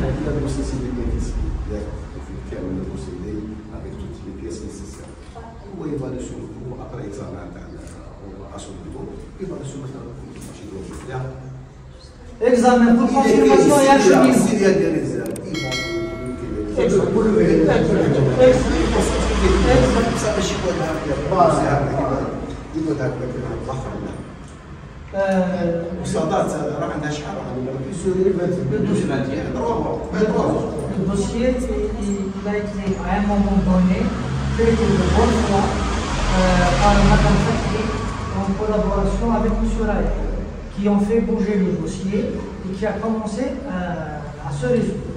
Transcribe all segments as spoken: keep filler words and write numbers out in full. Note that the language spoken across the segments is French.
la grossesse est bien décidée, effectuée le procédé avec toutes les pièces nécessaires. Vous voyez, évaluation de cours, après examen interne à son niveau, évaluation interne pour le marché de l'emploi. Examen pour confirmation et acheminement. S'il y a des réserves, ils vont vous communiquer. Le dossier, il a été à un moment donné traité de bonne foi par Madame Fatih en collaboration avec M. Raï, qui ont fait bouger le dossier et qui a commencé à, à se résoudre.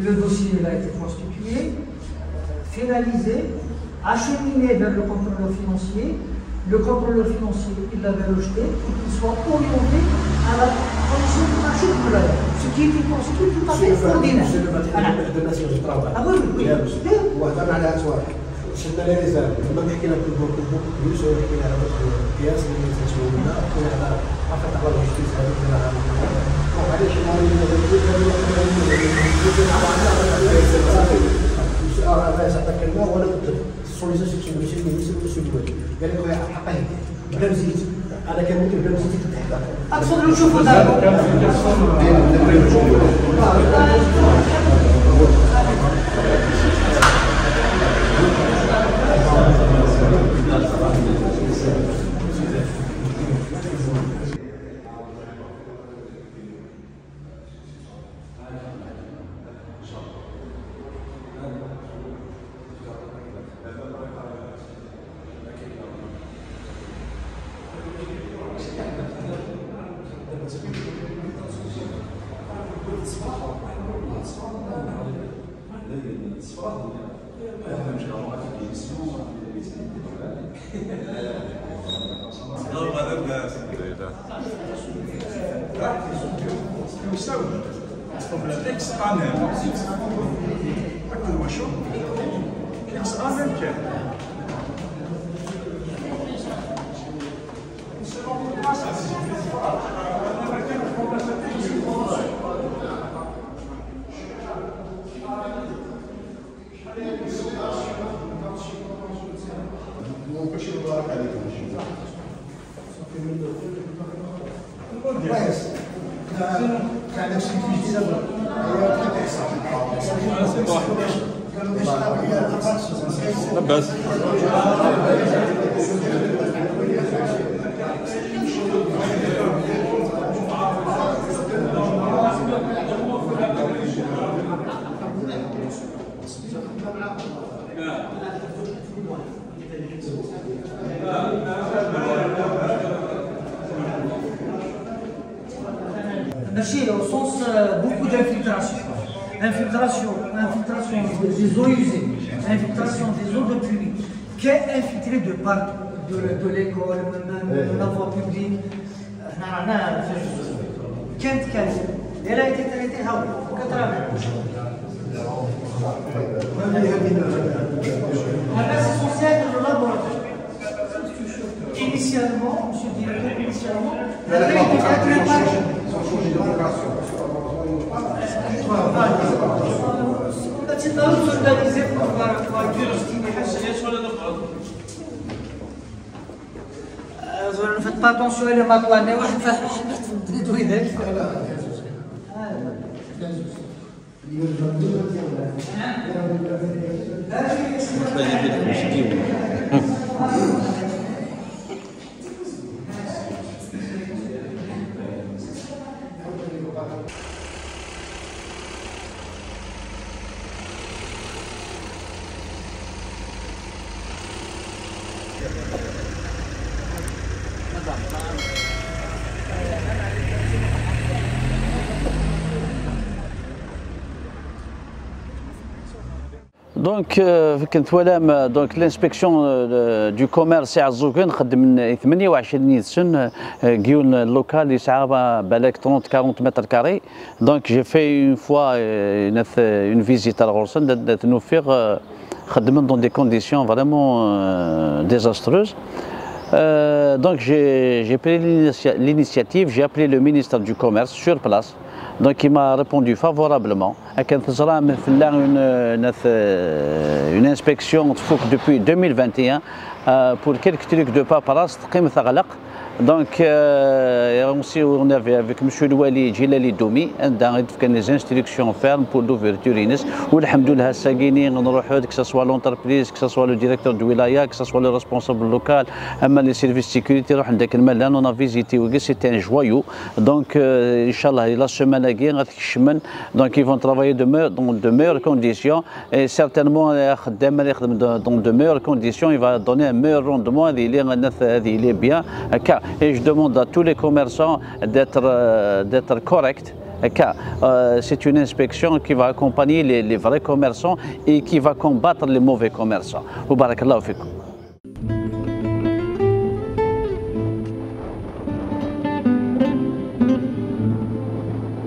Le dossier il a été constitué, finalisé, acheminé vers le contrôleur financier. Le contrôleur financier, il l'avait rejeté pour qu'il soit orienté à la condition du marché de l'œuvre, ce qui était constitué tout à fait ordinaire. C'est le matériel de nation du travail. Ah oui, oui. وهضرنا على الأسواق. شلنا لي ريزيرف. لما نحكي لك البنوك البنوك البيوت ونحكي لها على البياس اللي تسوي لنا ونحكي لها فقط على الجزء هذا اللي راح نعمله. وعلاش ما نريدش نزيد هذا اللي راح نعمله. أنا فايز عندك الماء ولا بد. السوليزا شكلها ماشي ماشي ماشي دوالي قال لك راه حقها هي بلا مزيت انا كان ممكن بلا مزيت تحقق اقصد لو نشوفوا دابا Infiltration, infiltration des eaux usées, infiltration des eaux de pluie, qui est infiltrée de partout, de, de l'école, même de la voie publique. Elle a été traitée à quatre-vingts. Initialement, monsieur le directeur, initialement, elle a été traitée par زوين فات باتونسيون إلى ما طلعنا واحد فات بديتو يداك. دونك كنت ولام دونك لانسبيكسيون دو كوميرس تاع الزوكن خدم من ثمانية وعشرين سن كيون لوكال اللي ساعه بالك ثلاثين أربعين متر كاري دونك جي في اون فوا اون فيزيت على غورسن تنوفيغ خدمنا دون دي كونديسيون فريمون ديزاستروز Euh, donc j'ai pris l'initiative, j'ai appelé le ministre du Commerce sur place, donc il m'a répondu favorablement. Une, une inspection depuis deux mille vingt et un euh, pour quelques trucs de paperasse. Donc euh, on avait avec M. Louali, Ghilali, Doumi, des instructions fermes pour l'ouverture Inès. Alhamdoulilah, que ce soit l'entreprise, que ce soit le directeur du wilaya, que ce soit le responsable local, les services de sécurité, on a visité, c'était un joyau. Donc, euh, Inch'Allah, la semaine à guerre, donc ils vont travailler de meure, dans de meilleures conditions et certainement dans de meilleures conditions, il va donner un meilleur rendement, il est bien. Et je demande à tous les commerçants d'être d'être corrects. C'est une inspection qui va accompagner les, les vrais commerçants et qui va combattre les mauvais commerçants. Barakallahu fikum.